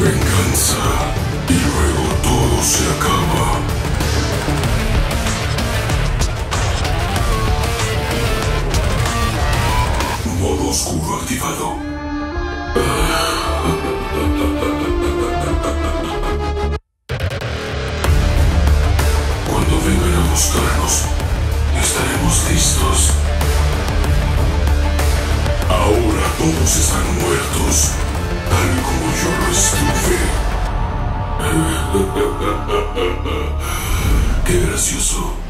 venganza y luego todo se acaba. Modo oscuro activado. Cuando vengan a buscarnos, estaremos listos. Ahora todos están muertos, tal como yo lo estuve. Qué gracioso.